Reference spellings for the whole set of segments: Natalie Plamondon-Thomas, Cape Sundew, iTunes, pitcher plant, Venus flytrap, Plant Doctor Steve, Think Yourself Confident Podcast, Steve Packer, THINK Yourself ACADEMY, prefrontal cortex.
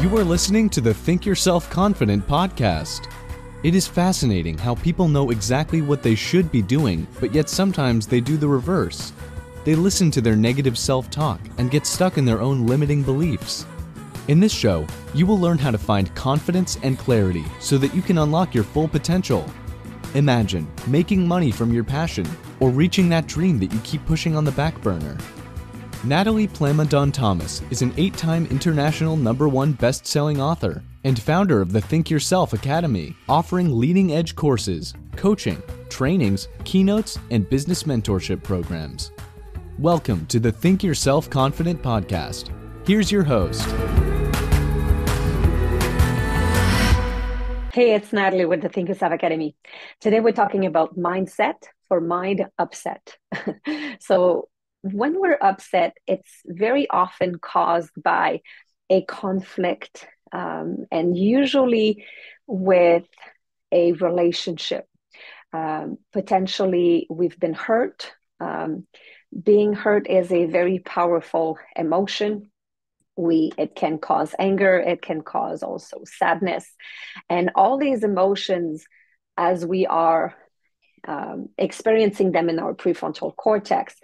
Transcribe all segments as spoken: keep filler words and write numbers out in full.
You are listening to the Think Yourself Confident podcast. It is fascinating how people know exactly what they should be doing, but yet sometimes they do the reverse. They listen to their negative self-talk and get stuck in their own limiting beliefs. In this show, you will learn how to find confidence and clarity so that you can unlock your full potential. Imagine making money from your passion or reaching that dream that you keep pushing on the back burner. Natalie Plamondon-Thomas is an eight-time international number one best-selling author and founder of the Think Yourself Academy, offering leading-edge courses, coaching, trainings, keynotes, and business mentorship programs. Welcome to the Think Yourself Confident podcast. Here's your host. Hey, it's Natalie with the Think Yourself Academy. Today we're talking about mindset for mind upset. So, when we're upset, it's very often caused by a conflict, um, and usually with a relationship. Um, potentially, we've been hurt. Um, being hurt is a very powerful emotion. We it can cause anger. It can cause also sadness, and all these emotions, as we are um, experiencing them in our prefrontal cortex,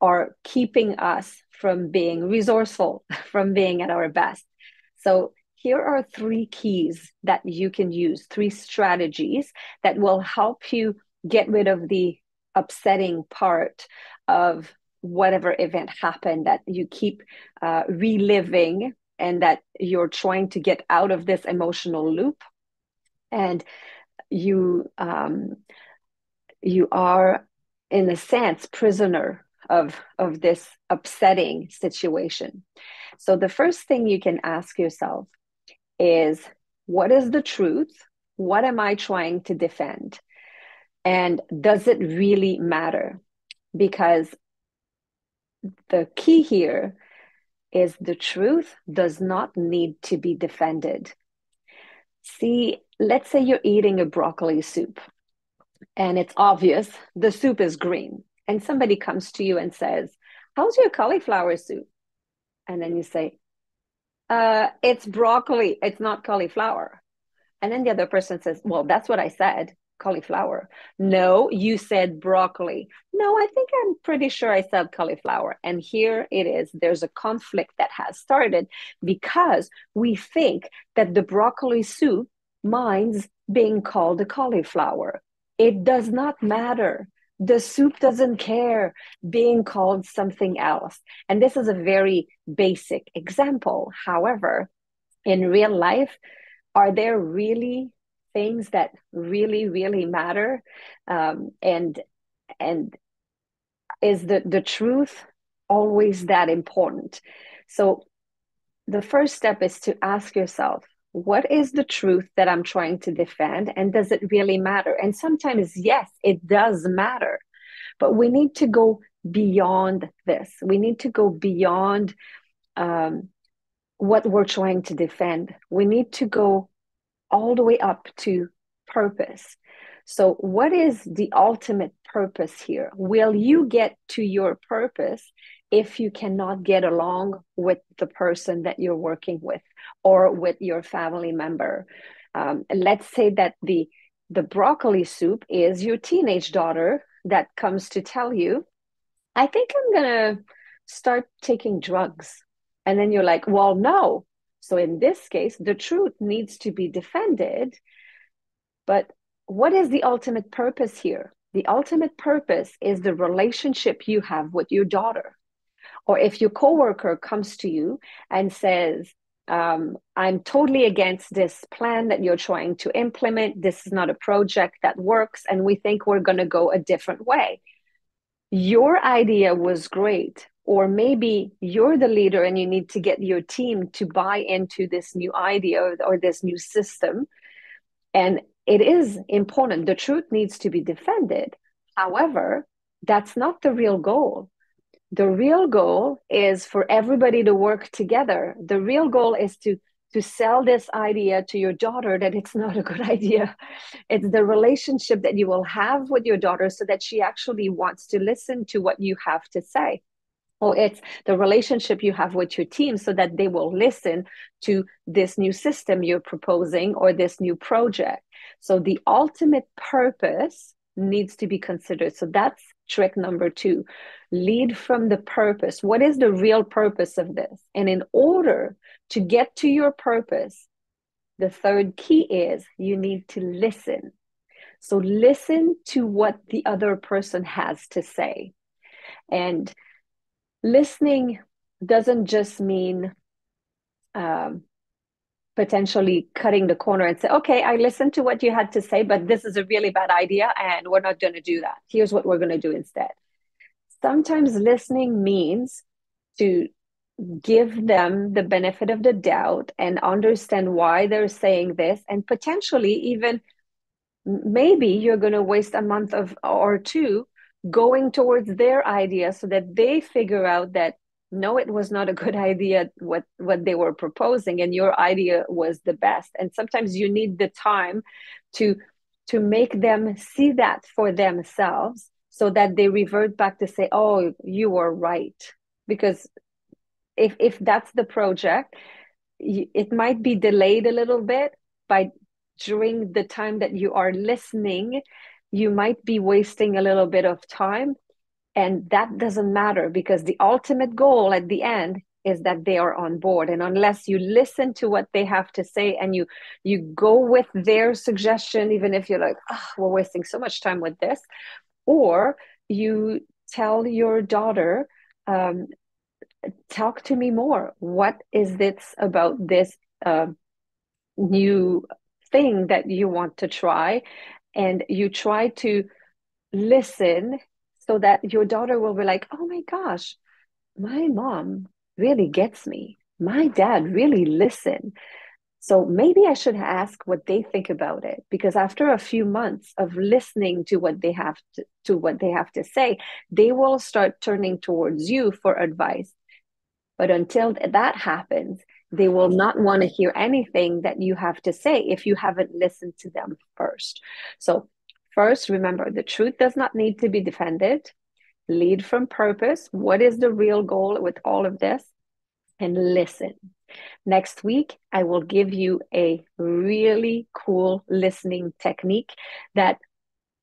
are keeping us from being resourceful, from being at our best. So here are three keys that you can use, three strategies that will help you get rid of the upsetting part of whatever event happened that you keep uh, reliving and that you're trying to get out of this emotional loop. And you, um, you are, in a sense, prisoner of, of this upsetting situation. So the first thing you can ask yourself is, what is the truth? What am I trying to defend? And does it really matter? Because the key here is the truth does not need to be defended. See, let's say you're eating a broccoli soup and it's obvious the soup is green. And somebody comes to you and says, how's your cauliflower soup? And then you say, uh, it's broccoli, it's not cauliflower. And then the other person says, well, that's what I said, cauliflower. No, you said broccoli. No, I think I'm pretty sure I said cauliflower. And here it is, there's a conflict that has started because we think that the broccoli soup minds being called a cauliflower. It does not matter. The soup doesn't care being called something else. And this is a very basic example. However, in real life, are there really things that really, really matter? Um, and and is the, the truth always that important? So the first step is to ask yourself, what is the truth that I'm trying to defend? And does it really matter? And sometimes, yes, it does matter. But we need to go beyond this. We need to go beyond um, what we're trying to defend. We need to go all the way up to purpose. So what is the ultimate purpose here? Will you get to your purpose if you cannot get along with the person that you're working with or with your family member? Um, let's say that the, the broccoli soup is your teenage daughter that comes to tell you, I think I'm going to start taking drugs. And then you're like, well, no. So in this case, the truth needs to be defended. But what is the ultimate purpose here? The ultimate purpose is the relationship you have with your daughter. Or if your coworker comes to you and says, um, I'm totally against this plan that you're trying to implement. This is not a project that works. And we think we're going to go a different way. Your idea was great. Or maybe you're the leader and you need to get your team to buy into this new idea or, or this new system. And it is important. The truth needs to be defended. However, that's not the real goal. The real goal is for everybody to work together. The real goal is to, to sell this idea to your daughter that it's not a good idea. It's the relationship that you will have with your daughter so that she actually wants to listen to what you have to say. or it's the relationship you have with your team so that they will listen to this new system you're proposing or this new project. So the ultimate purpose needs to be considered. So that's trick number two. Lead from the purpose. What is the real purpose of this? And in order to get to your purpose, the third key is you need to listen. So listen to what the other person has to say. And listening doesn't just mean um, potentially cutting the corner and say, okay, I listened to what you had to say, but this is a really bad idea and we're not going to do that. Here's what we're going to do instead. Sometimes listening means to give them the benefit of the doubt and understand why they're saying this, and potentially even maybe you're going to waste a month of or two going towards their idea so that they figure out that no, it was not a good idea what what they were proposing and your idea was the best. And sometimes you need the time to to make them see that for themselves so that they revert back to say, oh, you were right. Because If if that's the project, it might be delayed a little bit, but during the time that you are listening, you might be wasting a little bit of time. And that doesn't matter because the ultimate goal at the end is that they are on board. And unless you listen to what they have to say and you you go with their suggestion, even if you're like, oh, we're wasting so much time with this, or you tell your daughter, um, talk to me more. What is this about this uh, new thing that you want to try? And you try to listen so that your daughter will be like, oh my gosh, my mom really gets me. My dad really listens. So maybe I should ask what they think about it, because after a few months of listening to what they have to, to what they have to say, they will start turning towards you for advice. But until that happens, they will not want to hear anything that you have to say if you haven't listened to them first. So first, remember, the truth does not need to be defended. Lead from purpose. What is the real goal with all of this? And listen. Next week, I will give you a really cool listening technique that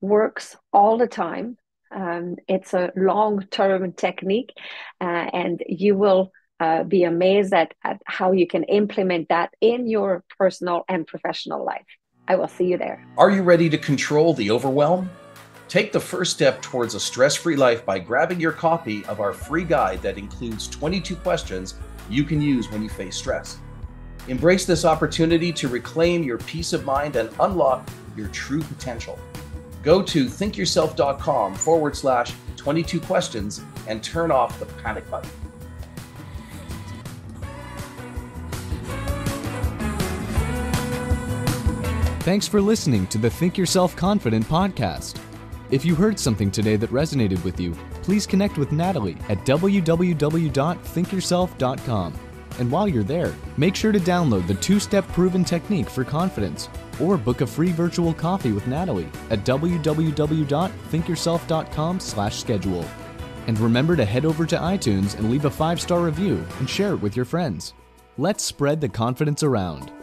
works all the time. Um, it's a long-term technique, uh, and you will uh, be amazed at, at how you can implement that in your personal and professional life. I will see you there. Are you ready to control the overwhelm? Take the first step towards a stress-free life by grabbing your copy of our free guide that includes twenty-two questions you can use when you face stress. Embrace this opportunity to reclaim your peace of mind and unlock your true potential. Go to thinkyourself.com forward slash 22 questions and turn off the panic button. Thanks for listening to the Think Yourself Confident podcast. If you heard something today that resonated with you, please connect with Natalie at w w w dot think yourself dot com. And while you're there, make sure to download the two-step proven technique for confidence, or book a free virtual coffee with Natalie at w w w dot think yourself dot com slash schedule. And remember to head over to iTunes and leave a five-star review and share it with your friends. Let's spread the confidence around.